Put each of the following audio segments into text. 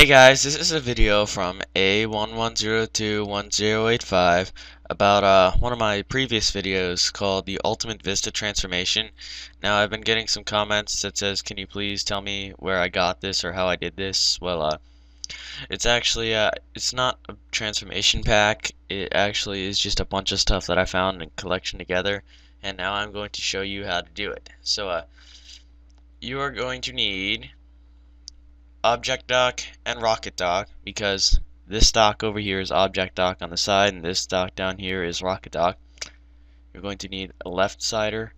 Hey guys, this is a video from A11021085 about one of my previous videos called the Ultimate Vista Transformation. Now I've been getting some comments that says, can you please tell me where I got this or how I did this? Well, it's actually, it's not a transformation pack. It actually is just a bunch of stuff that I found in a collection together, and now I'm going to show you how to do it. So you are going to need Object Dock and Rocket Dock, because this dock over here is Object Dock on the side and this dock down here is Rocket Dock. You're going to need a LeftSider,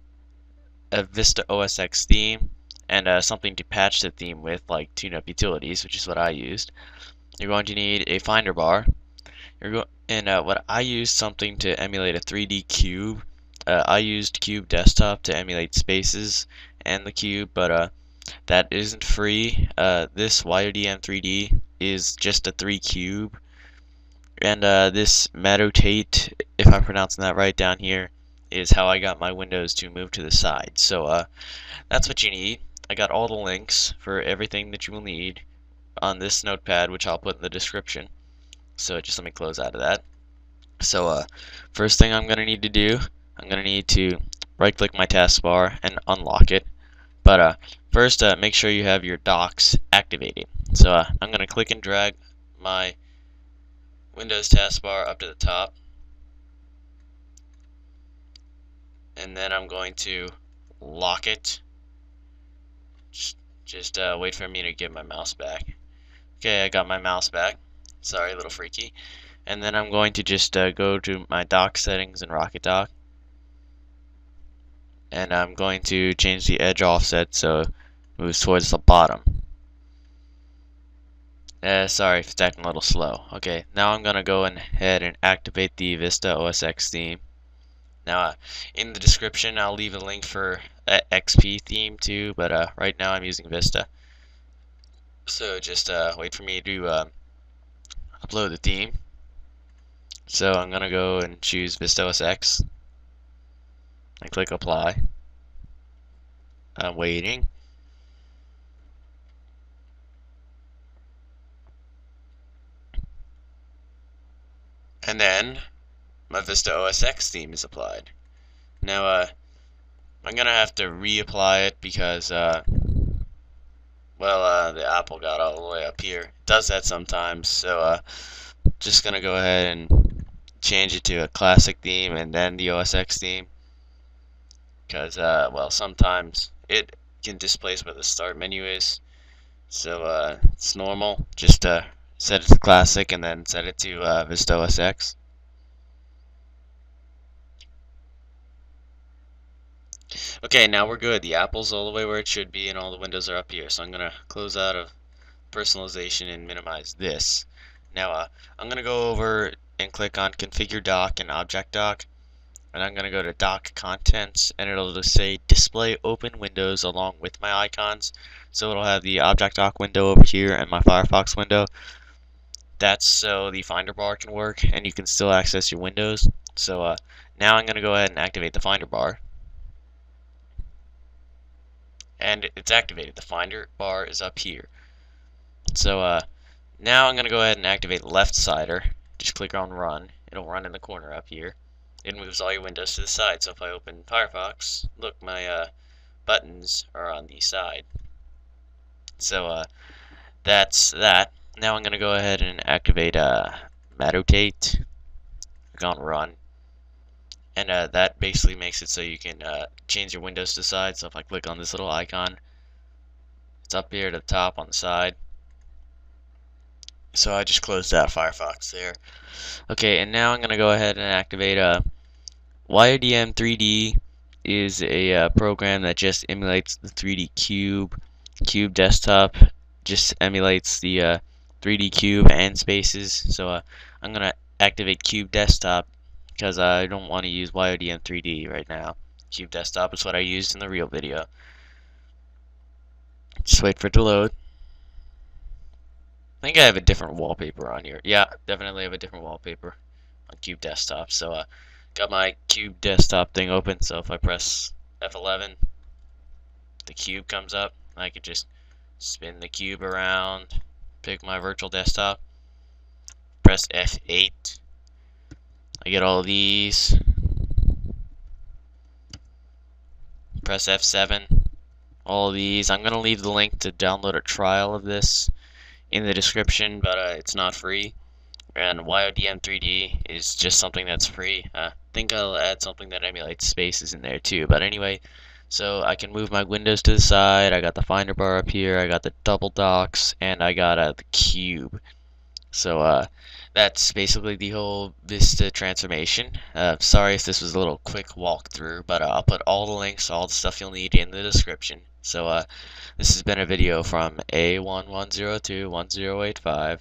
a Vista OS X theme, and something to patch the theme with, like TuneUp Utilities, which is what I used. You're going to need a FinderBar, what I used something to emulate a 3D cube. I used Cube Desktop to emulate spaces and the cube, but that isn't free. This YODM 3D is just a 3 cube, and this Madotate, if I'm pronouncing that right, down here is how I got my windows to move to the side. So that's what you need. I got all the links for everything that you will need on this notepad, which I'll put in the description. So just let me close out of that. So first thing I'm going to need to do, I'm going to need to right click my taskbar and unlock it. But first, make sure you have your docs activated. So I'm going to click and drag my Windows taskbar up to the top, and then I'm going to lock it. Just wait for me to get my mouse back. Okay, I got my mouse back. Sorry, a little freaky. And then I'm going to just go to my dock settings in Rocket Dock, and I'm going to change the edge offset so it moves towards the bottom. Sorry if it's acting a little slow. Okay, now I'm going to go ahead and activate the Vista OS X theme. Now in the description I'll leave a link for XP theme too, but right now I'm using Vista. So just wait for me to upload the theme. So I'm going to go and choose Vista OS X. I click apply. I'm waiting. And then my Vista OS X theme is applied. Now I'm gonna have to reapply it because the apple got all the way up here. It does that sometimes, so just gonna go ahead and change it to a classic theme and then the OS X theme. Because sometimes it can displace where the start menu is, so it's normal. Just set it to classic and then set it to Vista OS X. Okay, now we're good. The apple's all the way where it should be, and all the windows are up here. So I'm gonna close out of personalization and minimize this. Now I'm gonna go over and click on Configure Dock and Object Dock. And I'm going to go to Dock Contents, and it'll just say Display Open Windows along with my icons. So it'll have the Object Dock window over here and my Firefox window. That's so the Finder Bar can work, and you can still access your windows. So now I'm going to go ahead and activate the Finder Bar. And it's activated. The Finder Bar is up here. So now I'm going to go ahead and activate LeftSider. Just click on Run. It'll run in the corner up here. It moves all your windows to the side, so if I open Firefox, look, my buttons are on the side. So that's that. Now I'm going to go ahead and activate Madotate. Click on Run. And that basically makes it so you can change your windows to the side. So if I click on this little icon, it's up here at the top on the side. So I just closed out Firefox there. Okay, and now I'm going to go ahead and activate YODM 3D is a program that just emulates the 3D cube. Cube Desktop just emulates the 3D cube and spaces. So I'm going to activate Cube Desktop because I don't want to use YODM 3D right now. Cube Desktop is what I used in the real video. Just wait for it to load. I think I have a different wallpaper on here. Yeah, definitely have a different wallpaper on Cube Desktop. So got my Cube Desktop thing open. So if I press F11, the cube comes up. I could just spin the cube around, pick my virtual desktop, press F8. I get all of these. Press F7. All of these. I'm going to leave the link to download a trial of this in the description, but it's not free. And YODM 3D is just something that's free. I think I'll add something that emulates spaces in there too. But anyway, so I can move my windows to the side. I got the Finder bar up here. I got the double docks, and I got the cube. So that's basically the whole Vista transformation. Sorry if this was a little quick walkthrough, but I'll put all the links, all the stuff you'll need in the description. So this has been a video from A11021085.